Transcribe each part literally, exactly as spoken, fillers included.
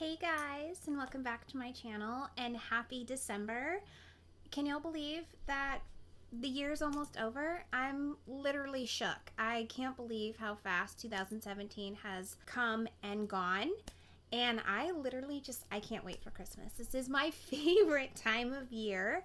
Hey guys, and welcome back to my channel, and happy December. Can y'all believe that the year's almost over? I'm literally shook. I can't believe how fast two thousand seventeen has come and gone, and I literally just, I can't wait for Christmas. This is my favorite time of year.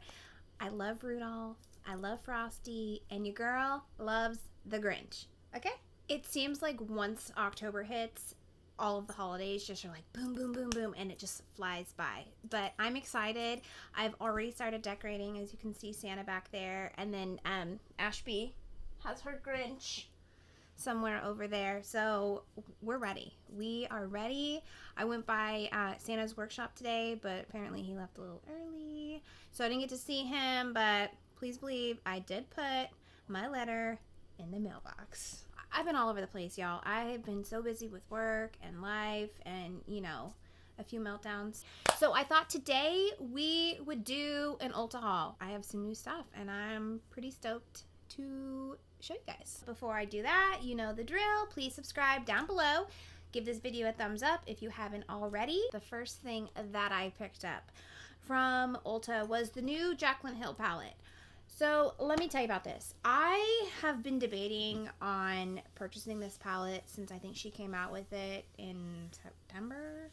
I love Rudolph, I love Frosty, and your girl loves the Grinch, okay? It seems like once October hits, all of the holidays just are like boom, boom, boom, boom, and it just flies by. But I'm excited. I've already started decorating, as you can see Santa back there. And then um, Ashby has her Grinch somewhere over there. So we're ready. We are ready. I went by uh, Santa's workshop today, but apparently he left a little early, so I didn't get to see him, but please believe I did put my letter in the mailbox. I've been all over the place, y'all. I've been so busy with work and life and, you know, a few meltdowns. So I thought today we would do an Ulta haul. I have some new stuff and I'm pretty stoked to show you guys. Before I do that, you know the drill. Please subscribe down below. Give this video a thumbs up if you haven't already. The first thing that I picked up from Ulta was the new Jaclyn Hill palette. So let me tell you about this. I have been debating on purchasing this palette since I think she came out with it in September,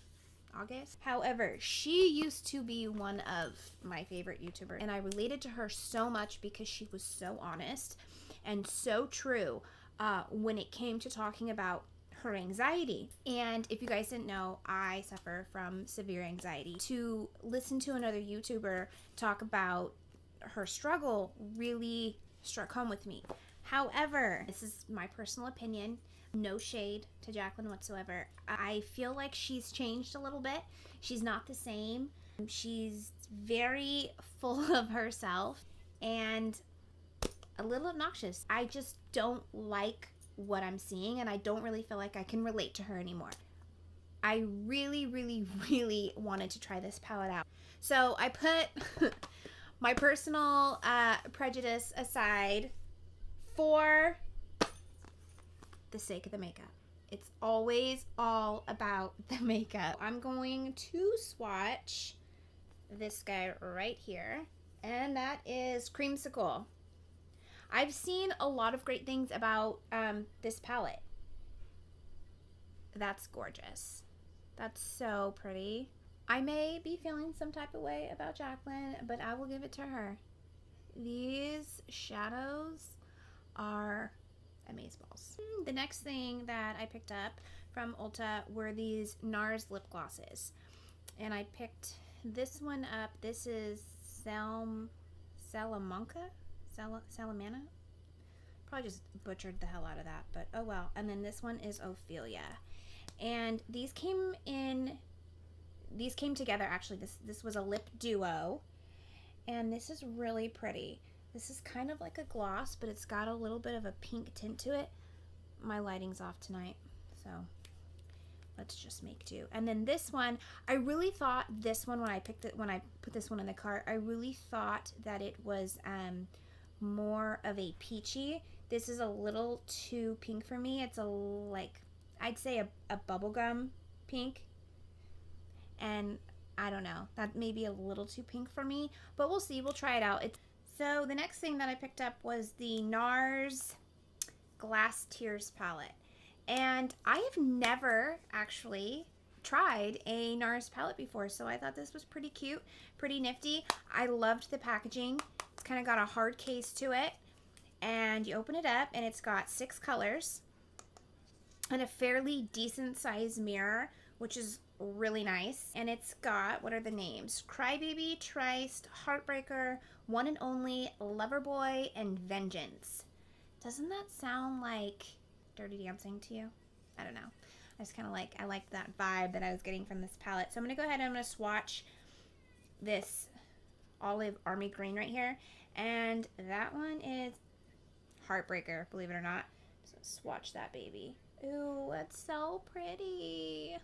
August. However, she used to be one of my favorite YouTubers, and I related to her so much because she was so honest and so true uh, when it came to talking about her anxiety. And if you guys didn't know, I suffer from severe anxiety. To listen to another YouTuber talk about her struggle really struck home with me. However, this is my personal opinion, no shade to Jaclyn whatsoever. I feel like she's changed a little bit. She's not the same. She's very full of herself and a little obnoxious. I just don't like what I'm seeing, and I don't really feel like I can relate to her anymore. I really, really, really wanted to try this palette out. So I put my personal uh, prejudice aside for the sake of the makeup. It's always all about the makeup. I'm going to swatch this guy right here, and that is Creamsicle. I've seen a lot of great things about um, this palette. That's gorgeous. That's so pretty. I may be feeling some type of way about Jaclyn, but I will give it to her. These shadows are amazeballs. The next thing that I picked up from Ulta were these NARS lip glosses. And I picked this one up. This is Salm, Salamanca? Sal, Salamana? Probably just butchered the hell out of that, but oh well. And then this one is Ophelia. And these came in... These came together, actually. This this was a lip duo, and this is really pretty. This is kind of like a gloss, but it's got a little bit of a pink tint to it. My lighting's off tonight, so let's just make do. And then this one, I really thought this one when I picked it, when I put this one in the cart, I really thought that it was um, more of a peachy. This is a little too pink for me. It's a like I'd say a, a bubblegum pink. And I don't know, that may be a little too pink for me, but we'll see, we'll try it out. It's, so the next thing that I picked up was the NARS Glass Tears palette. And I have never actually tried a NARS palette before, so I thought this was pretty cute, pretty nifty. I loved the packaging. It's kind of got a hard case to it. And you open it up and it's got six colors and a fairly decent sized mirror, which is really nice. And it's got, what are the names? Crybaby, Trist, Heartbreaker, One and Only, Loverboy, and Vengeance. Doesn't that sound like Dirty Dancing to you? I don't know. I just kind of like, I like that vibe that I was getting from this palette. So I'm going to go ahead and I'm going to swatch this olive army green right here. And that one is Heartbreaker, believe it or not. So swatch that baby. Ooh, that's so pretty.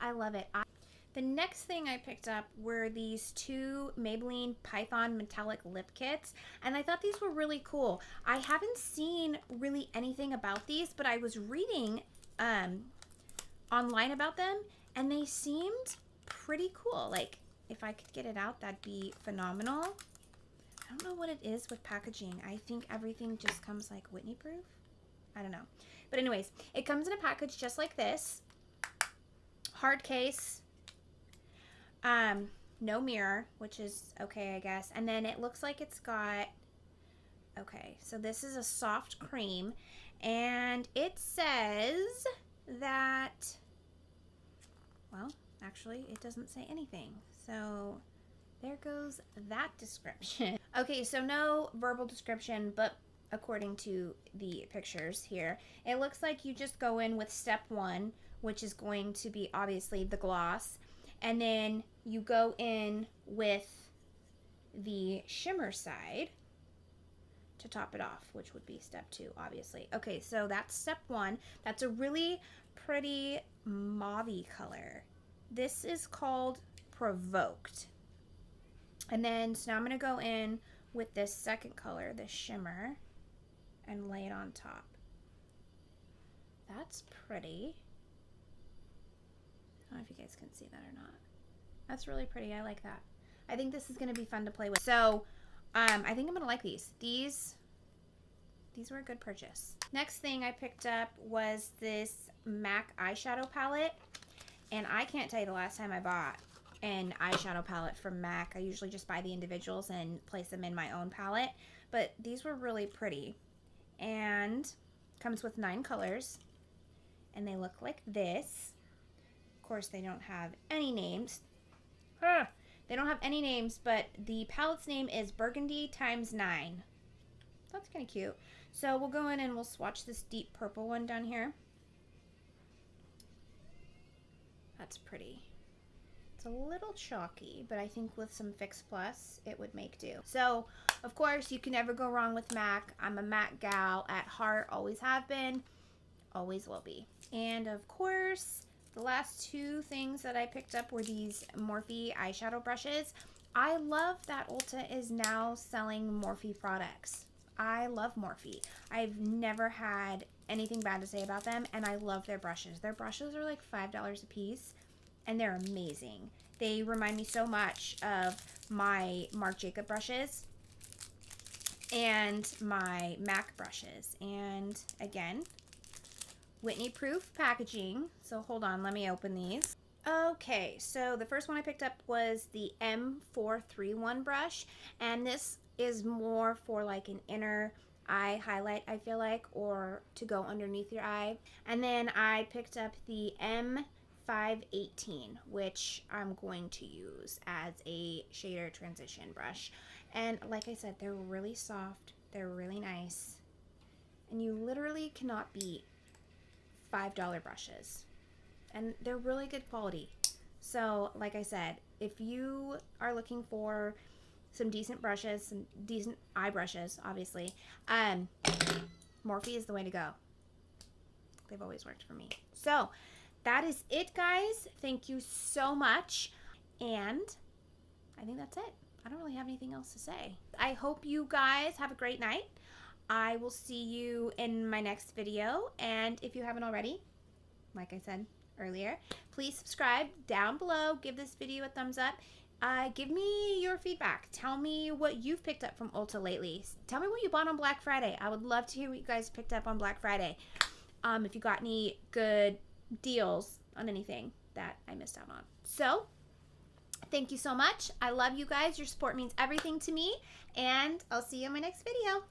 I love it. I, the next thing I picked up were these two Maybelline Python metallic lip kits, and I thought these were really cool. I haven't seen really anything about these, but I was reading um, online about them, and they seemed pretty cool. Like, if I could get it out, that'd be phenomenal. I don't know what it is with packaging. I think everything just comes like Whitney proof. I don't know. But anyways, it comes in a package just like this. Hard case. Um, no mirror, which is okay, I guess. And then it looks like it's got... Okay, so this is a soft cream. And it says that... Well, actually, it doesn't say anything. So... there goes that description. Okay, so no verbal description, but according to the pictures here, it looks like you just go in with step one, which is going to be obviously the gloss, and then you go in with the shimmer side to top it off, which would be step two, obviously. Okay, so that's step one. That's a really pretty mauve-y color. This is called Provoked. And then, so now I'm going to go in with this second color, the shimmer, and lay it on top. That's pretty. I don't know if you guys can see that or not. That's really pretty. I like that. I think this is going to be fun to play with. So, um, I think I'm going to like these. These, these were a good purchase. Next thing I picked up was this MAC eyeshadow palette. And I can't tell you the last time I bought an eyeshadow palette from MAC. I usually just buy the individuals and place them in my own palette, but these were really pretty. And comes with nine colors, and they look like this. Of course, they don't have any names. Huh. They don't have any names, but the palette's name is Burgundy Times Nine. That's kind of cute. So we'll go in and we'll swatch this deep purple one down here. That's pretty. It's a little chalky, but I think with some Fix Plus, it would make do. So, of course, you can never go wrong with MAC. I'm a MAC gal at heart, always have been, always will be. And, of course, the last two things that I picked up were these Morphe eyeshadow brushes. I love that Ulta is now selling Morphe products. I love Morphe. I've never had anything bad to say about them, and I love their brushes. Their brushes are like five dollars a piece. And they're amazing. They remind me so much of my Marc Jacobs brushes and my MAC brushes. And again, Whitney proof packaging. So hold on, let me open these. Okay, so the first one I picked up was the M four thirty-one brush. And this is more for like an inner eye highlight, I feel like, or to go underneath your eye. And then I picked up the M five eighteen, which I'm going to use as a shader transition brush. And like I said, they're really soft, they're really nice, and you literally cannot beat five dollar brushes. And they're really good quality. So like I said, if you are looking for some decent brushes, some decent eye brushes, obviously, um, Morphe is the way to go. They've always worked for me. So that is it, guys. Thank you so much. And I think that's it. I don't really have anything else to say. I hope you guys have a great night. I will see you in my next video. And if you haven't already, like I said earlier, please subscribe down below. Give this video a thumbs up. Uh, give me your feedback. Tell me what you've picked up from Ulta lately. Tell me what you bought on Black Friday. I would love to hear what you guys picked up on Black Friday. Um, if you got any good deals on anything that I missed out on. So, thank you so much. I love you guys. Your support means everything to me, and I'll see you in my next video.